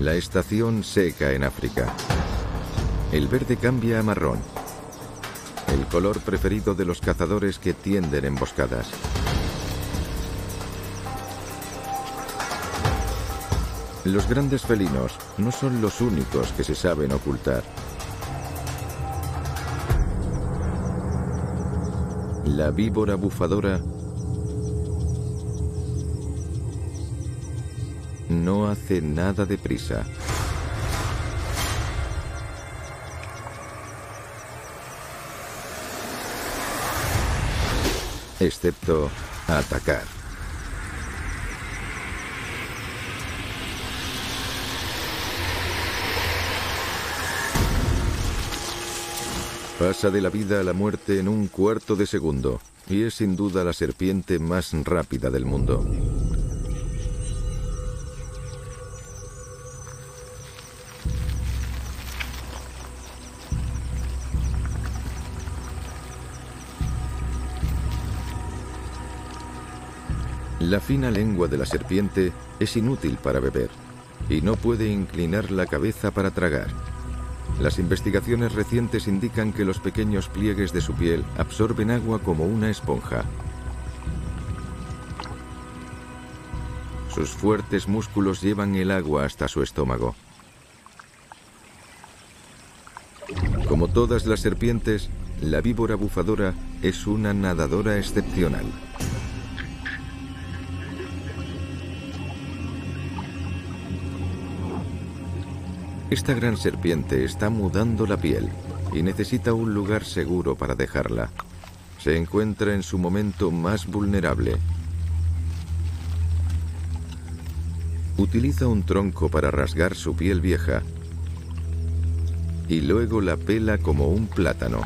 La estación seca en África. El verde cambia a marrón, el color preferido de los cazadores que tienden emboscadas. Los grandes felinos no son los únicos que se saben ocultar. La víbora bufadora no hace nada de prisa. Excepto atacar. Pasa de la vida a la muerte en un cuarto de segundo y es sin duda la serpiente más rápida del mundo. La fina lengua de la serpiente es inútil para beber y no puede inclinar la cabeza para tragar. Las investigaciones recientes indican que los pequeños pliegues de su piel absorben agua como una esponja. Sus fuertes músculos llevan el agua hasta su estómago. Como todas las serpientes, la víbora bufadora es una nadadora excepcional. Esta gran serpiente está mudando la piel y necesita un lugar seguro para dejarla. Se encuentra en su momento más vulnerable. Utiliza un tronco para rasgar su piel vieja y luego la pela como un plátano.